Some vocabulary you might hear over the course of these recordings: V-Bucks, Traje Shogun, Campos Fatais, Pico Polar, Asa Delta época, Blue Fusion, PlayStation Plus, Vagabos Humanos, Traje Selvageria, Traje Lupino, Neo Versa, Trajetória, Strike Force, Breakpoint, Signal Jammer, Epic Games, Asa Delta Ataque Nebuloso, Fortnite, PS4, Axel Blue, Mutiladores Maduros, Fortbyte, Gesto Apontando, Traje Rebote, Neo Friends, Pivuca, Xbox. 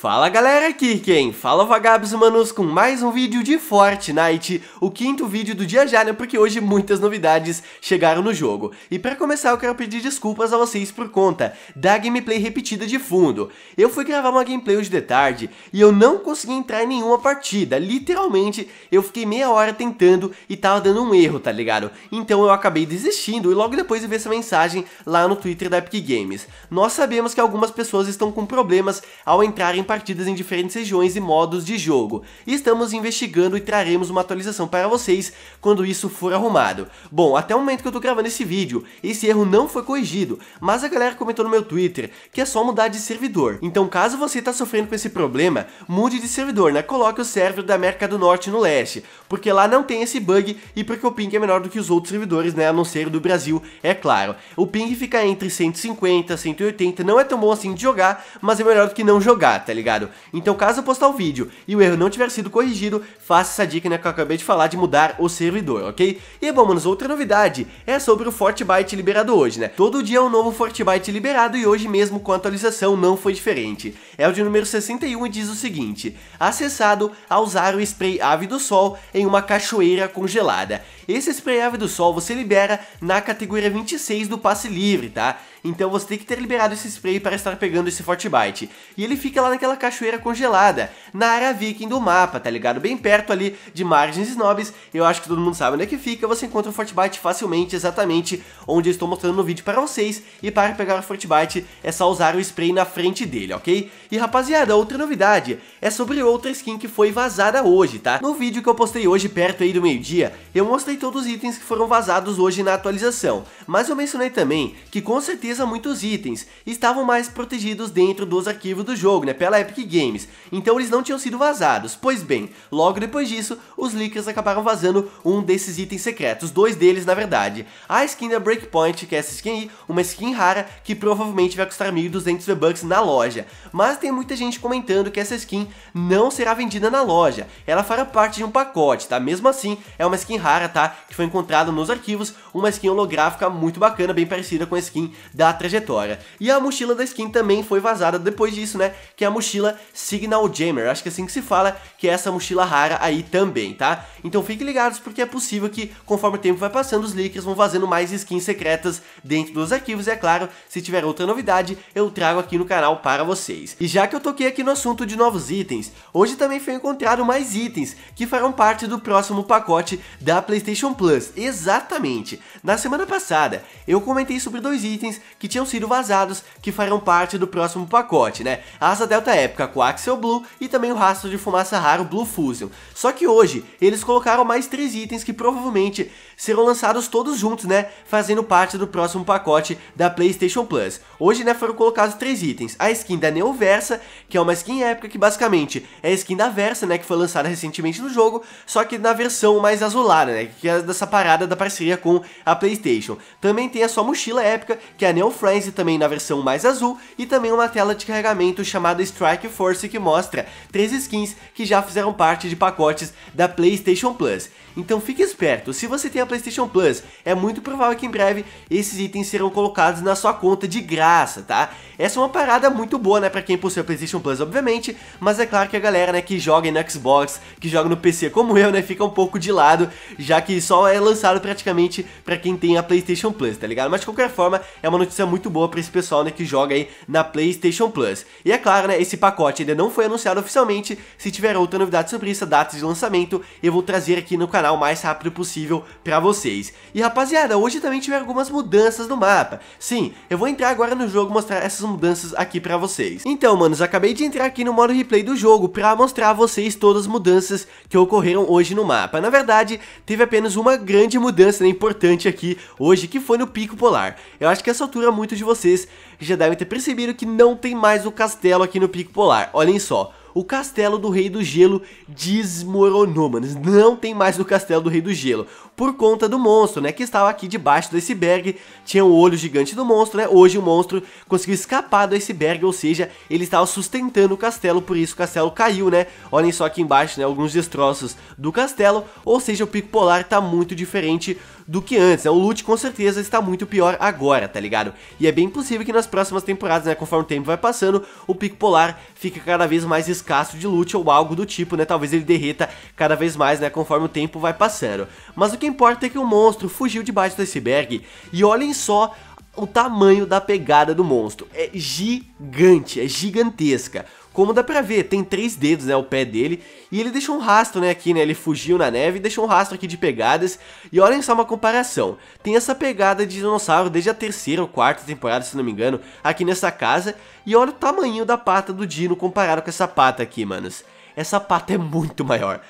Fala galera, aqui quem fala Vagabos Humanos com mais um vídeo de Fortnite, o quinto vídeo do dia já, né, porque hoje muitas novidades chegaram no jogo. E pra começar eu quero pedir desculpas a vocês por conta da gameplay repetida de fundo. Eu fui gravar uma gameplay hoje de tarde e eu não consegui entrar em nenhuma partida, literalmente eu fiquei meia hora tentando e tava dando um erro, tá ligado? Então eu acabei desistindo e logo depois eu vi essa mensagem lá no Twitter da Epic Games. Nós sabemos que algumas pessoas estão com problemas ao entrar em partidas em diferentes regiões e modos de jogo. Estamos investigando e traremos uma atualização para vocês quando isso for arrumado. Bom, até o momento que eu tô gravando esse vídeo, esse erro não foi corrigido, mas a galera comentou no meu Twitter que é só mudar de servidor. Então caso você tá sofrendo com esse problema, mude de servidor, né? Coloque o servidor da América do Norte no Leste, porque lá não tem esse bug e porque o ping é menor do que os outros servidores, né? A não ser do Brasil, é claro. O ping fica entre 150 e 180, não é tão bom assim de jogar, mas é melhor do que não jogar, tá ligado? Então caso eu postar o vídeo e o erro não tiver sido corrigido, faça essa dica, né, que eu acabei de falar, de mudar o servidor, ok? E bom, manos, outra novidade é sobre o Fortbyte liberado hoje, né? Todo dia é um novo Fortbyte liberado e hoje mesmo com a atualização não foi diferente. É o de número 61 e diz o seguinte: acessado ao usar o spray Ave do Sol em uma cachoeira congelada. Esse spray Ave do Sol você libera na categoria 26 do passe livre, tá? Então você tem que ter liberado esse spray para estar pegando esse Fortbyte. E ele fica lá naquela cachoeira congelada, na área viking do mapa, tá ligado? Bem perto ali de Margens Snobs, eu acho que todo mundo sabe onde é que fica. Você encontra o Fortbyte facilmente, exatamente onde eu estou mostrando no vídeo para vocês, e para pegar o Fortbyte é só usar o spray na frente dele, ok? E rapaziada, outra novidade é sobre outra skin que foi vazada hoje, tá? No vídeo que eu postei hoje, perto aí do meio-dia, eu mostrei todos os itens que foram vazados hoje na atualização, mas eu mencionei também que com certeza muitos itens estavam mais protegidos dentro dos arquivos do jogo, né? Pela Epic Games, então eles não tinham sido vazados. Pois bem, logo depois disso os leakers acabaram vazando um desses itens secretos, dois deles na verdade. A skin da Breakpoint, que é essa skin aí, uma skin rara que provavelmente vai custar 1.200 V-Bucks na loja, mas tem muita gente comentando que essa skin não será vendida na loja, ela fará parte de um pacote, tá? Mesmo assim é uma skin rara, tá? Que foi encontrada nos arquivos, uma skin holográfica muito bacana, bem parecida com a skin da Trajetória. E a mochila da skin também foi vazada depois disso, né? Que é a mochila Signal Jammer, acho que é assim que se fala, que é essa mochila rara aí também, tá? Então fiquem ligados porque é possível que conforme o tempo vai passando, os leakers vão fazendo mais skins secretas dentro dos arquivos, e é claro, se tiver outra novidade, eu trago aqui no canal para vocês. E já que eu toquei aqui no assunto de novos itens, hoje também foi encontrado mais itens que farão parte do próximo pacote da PlayStation Plus, exatamente. Na semana passada, eu comentei sobre dois itens que tinham sido vazados, que farão parte do próximo pacote, né? A Asa Delta Época com a Axel Blue e também o rastro de fumaça raro Blue Fusion. Só que hoje eles colocaram mais três itens que provavelmente serão lançados todos juntos, né? Fazendo parte do próximo pacote da PlayStation Plus. Hoje, né, foram colocados três itens: a skin da Neo Versa, que é uma skin épica que basicamente é a skin da Versa, né? Que foi lançada recentemente no jogo, só que na versão mais azulada, né? Que é dessa parada da parceria com a PlayStation. Também tem a sua mochila épica, que é a Neo Friends, também na versão mais azul, e também uma tela de carregamento chamada Strike Force, que mostra três skins que já fizeram parte de pacotes da PlayStation Plus. Então fique esperto, se você tem a PlayStation Plus, é muito provável que em breve esses itens serão colocados na sua conta de graça, tá? Essa é uma parada muito boa, né, pra quem possui a PlayStation Plus, obviamente, mas é claro que a galera, né, que joga no Xbox, que joga no PC como eu, né, fica um pouco de lado, já que só é lançado praticamente pra quem tem a PlayStation Plus, tá ligado? Mas de qualquer forma, é uma notícia muito boa pra esse pessoal, né, que joga aí na PlayStation Plus. E é claro, né, esse pacote ainda não foi anunciado oficialmente. Se tiver outra novidade sobre isso, data de lançamento, eu vou trazer aqui no canal o mais rápido possível pra vocês. E rapaziada, hoje também tiveram algumas mudanças no mapa. Sim, eu vou entrar agora no jogo e mostrar essas mudanças aqui pra vocês. Então, manos, acabei de entrar aqui no modo replay do jogo pra mostrar a vocês todas as mudanças que ocorreram hoje no mapa. Na verdade, teve apenas uma grande mudança, né, importante aqui hoje, que foi no Pico Polar. Eu acho que essa altura muitos de vocês já devem ter percebido que não tem mais o castelo aqui no Pico Polar. Olhem só, o castelo do Rei do Gelo desmoronou, manos. Não tem mais o castelo do Rei do Gelo, por conta do monstro, né, que estava aqui debaixo do iceberg. Tinha o olho gigante do monstro, né? Hoje o monstro conseguiu escapar do iceberg, ou seja, ele estava sustentando o castelo, por isso o castelo caiu, né? Olhem só aqui embaixo, né, alguns destroços do castelo, ou seja, o Pico Polar está muito diferente do que antes, né? O loot com certeza está muito pior agora, tá ligado? E é bem possível que nas próximas temporadas, né, conforme o tempo vai passando, o Pico Polar fica cada vez mais escasso de loot ou algo do tipo, né? Talvez ele derreta cada vez mais, né, conforme o tempo vai passando. Mas o que importa é que o monstro fugiu debaixo do iceberg, e olhem só o tamanho da pegada do monstro. É gigante, é gigantesca. Como dá pra ver, tem 3 dedos, né, o pé dele, e ele deixou um rastro, né, aqui, né, ele fugiu na neve e deixou um rastro aqui de pegadas, e olhem só uma comparação, tem essa pegada de dinossauro desde a 3ª ou 4ª temporada, se não me engano, aqui nessa casa, e olha o tamanho da pata do Dino comparado com essa pata aqui, manos. Essa pata é muito maior,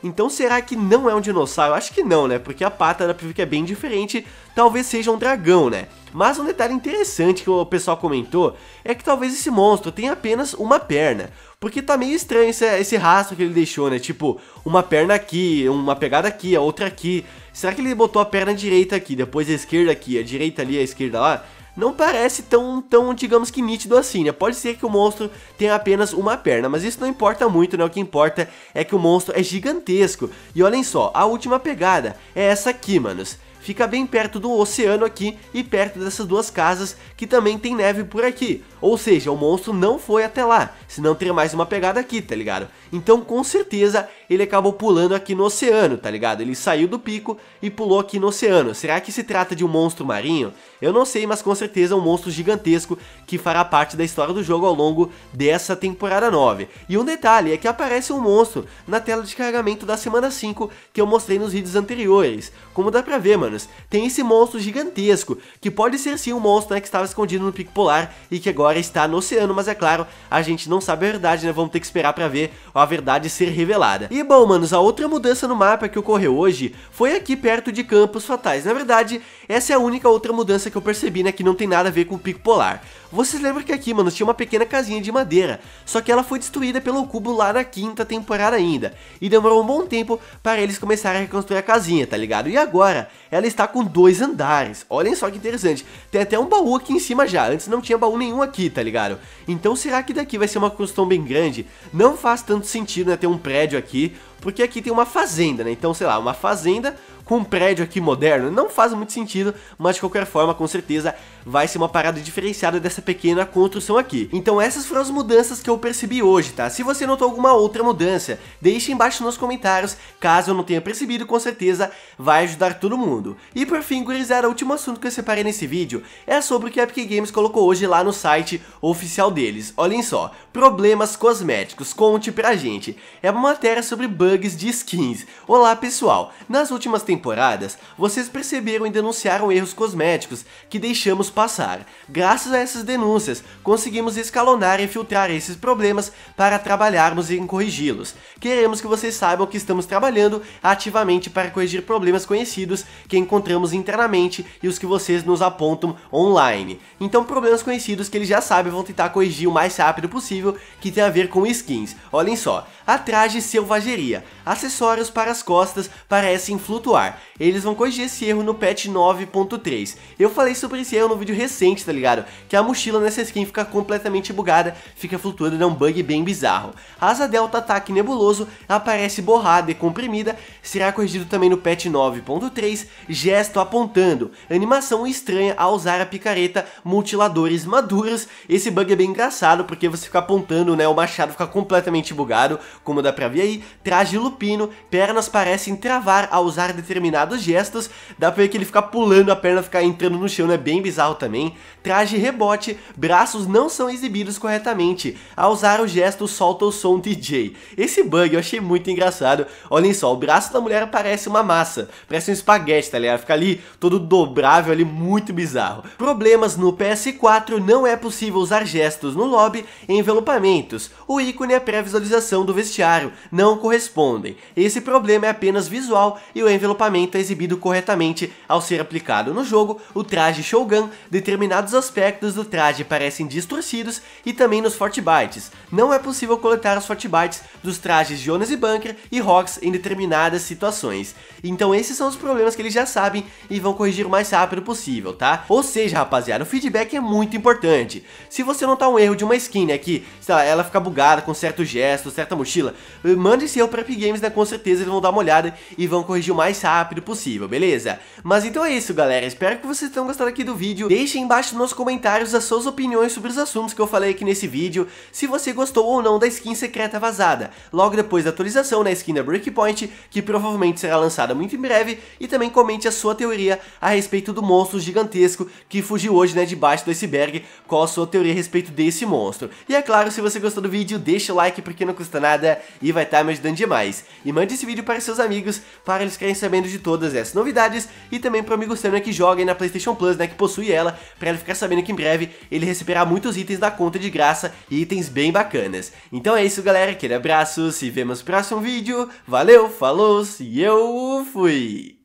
Então será que não é um dinossauro? Acho que não, né? Porque a pata da Pivuca é bem diferente, talvez seja um dragão, né? Mas um detalhe interessante que o pessoal comentou é que talvez esse monstro tenha apenas uma perna. Porque tá meio estranho esse rastro que ele deixou, né? Tipo, uma perna aqui, uma pegada aqui, a outra aqui. Será que ele botou a perna direita aqui, depois a esquerda aqui, a direita ali, a esquerda lá? Não parece tão, digamos que nítido assim, né? Pode ser que o monstro tenha apenas uma perna, mas isso não importa muito, né? O que importa é que o monstro é gigantesco. E olhem só, a última pegada é essa aqui, manos. Fica bem perto do oceano aqui e perto dessas 2 casas que também tem neve por aqui. Ou seja, o monstro não foi até lá, senão teria mais uma pegada aqui, tá ligado? Então, com certeza, ele acabou pulando aqui no oceano, tá ligado? Ele saiu do pico e pulou aqui no oceano. Será que se trata de um monstro marinho? Eu não sei, mas com certeza é um monstro gigantesco que fará parte da história do jogo ao longo dessa temporada 9. E um detalhe é que aparece um monstro na tela de carregamento da semana 5 que eu mostrei nos vídeos anteriores. Como dá pra ver, manos, tem esse monstro gigantesco, que pode ser sim um monstro, né, que estava escondido no Pico Polar e que agora está no oceano, mas é claro, a gente não sabe a verdade, né, vamos ter que esperar pra ver a verdade ser revelada. E bom, manos, a outra mudança no mapa que ocorreu hoje foi aqui perto de Campos Fatais. Na verdade, essa é a única outra mudança que eu percebi, né, que não tem nada a ver com o Pico Polar. Vocês lembram que aqui, mano, tinha uma pequena casinha de madeira, só que ela foi destruída pelo cubo lá na 5ª temporada ainda, e demorou um bom tempo para eles começarem a reconstruir a casinha, tá ligado? E agora, ela está com 2 andares, olhem só que interessante, tem até um baú aqui em cima já, antes não tinha baú nenhum aqui, tá ligado? Então será que daqui vai ser uma construção bem grande? Não faz tanto sentido, né, ter um prédio aqui, porque aqui tem uma fazenda, né, então sei lá, uma fazenda com um prédio aqui moderno, não faz muito sentido, mas de qualquer forma, com certeza, vai ser uma parada diferenciada dessa pequena construção aqui. Então essas foram as mudanças que eu percebi hoje, tá? Se você notou alguma outra mudança, deixe embaixo nos comentários, caso eu não tenha percebido, com certeza vai ajudar todo mundo. E por fim, gurizada, o último assunto que eu separei nesse vídeo é sobre o que a Epic Games colocou hoje lá no site oficial deles. Olhem só, problemas cosméticos, conte pra gente. É uma matéria sobre bugs de skins. Olá pessoal, nas últimas temporadas, vocês perceberam e denunciaram erros cosméticos que deixamos passar. Graças a essas denúncias, conseguimos escalonar e filtrar esses problemas para trabalharmos em corrigi-los. Queremos que vocês saibam que estamos trabalhando ativamente para corrigir problemas conhecidos que encontramos internamente e os que vocês nos apontam online. Então, problemas conhecidos que eles já sabem, vão tentar corrigir o mais rápido possível, que tem a ver com skins. Olhem só, a Traje Selvageria, acessórios para as costas parecem flutuar. Eles vão corrigir esse erro no patch 9.3. Eu falei sobre esse erro no vídeo recente, tá ligado? Que a mochila nessa skin fica completamente bugada, fica flutuando, é um bug bem bizarro. Asa Delta Ataque Nebuloso aparece borrada e comprimida, será corrigido também no patch 9.3. Gesto Apontando, animação estranha ao usar a picareta Mutiladores Maduros. Esse bug é bem engraçado, porque você fica apontando, né, o machado fica completamente bugado, como dá pra ver aí. Traje Lupino, pernas parecem travar ao usar determinados gestos, dá pra ver que ele fica pulando, a perna fica entrando no chão, é, né, bem bizarro também. Traje Rebote, braços não são exibidos corretamente ao usar o gesto solta o som DJ. Esse bug eu achei muito engraçado. Olhem só, o braço da mulher parece uma massa, parece um espaguete, tá ligado? Fica ali todo dobrável ali, muito bizarro. Problemas no PS4, não é possível usar gestos no lobby e envelopamentos. O ícone e a pré-visualização do vestiário não correspondem. Esse problema é apenas visual e o envelopamento é exibido corretamente ao ser aplicado no jogo. O Traje Shogun, determinados aspectos do traje parecem distorcidos, e também nos Fortbytes. Não é possível coletar os Fortbytes dos trajes Jonas e Bunker e Rox em determinadas situações. Então esses são os problemas que eles já sabem e vão corrigir o mais rápido possível, tá? Ou seja, rapaziada, o feedback é muito importante. Se você notar um erro de uma skin, né, que, sei lá, ela fica bugada com certo gesto, certa mochila, mande esse erro pra Epic Games, né, com certeza eles vão dar uma olhada e vão corrigir o mais rápido rápido possível, beleza? Mas então é isso, galera, espero que vocês tenham gostado aqui do vídeo. Deixem embaixo nos comentários as suas opiniões sobre os assuntos que eu falei aqui nesse vídeo, se você gostou ou não da skin secreta vazada, logo depois da atualização na skin da Breakpoint, que provavelmente será lançada muito em breve, e também comente a sua teoria a respeito do monstro gigantesco que fugiu hoje, né, debaixo do iceberg, qual a sua teoria a respeito desse monstro. E é claro, se você gostou do vídeo, deixa o like porque não custa nada e vai estar me ajudando demais. E mande esse vídeo para seus amigos, para eles ficarem sabendo de todas essas novidades, e também para o amigo seu, né, que joga aí na PlayStation Plus, né, que possui ela, para ele ficar sabendo que em breve ele receberá muitos itens da conta de graça e itens bem bacanas. Então é isso, galera, aquele abraço, se vemos no próximo vídeo, valeu, falou e eu fui!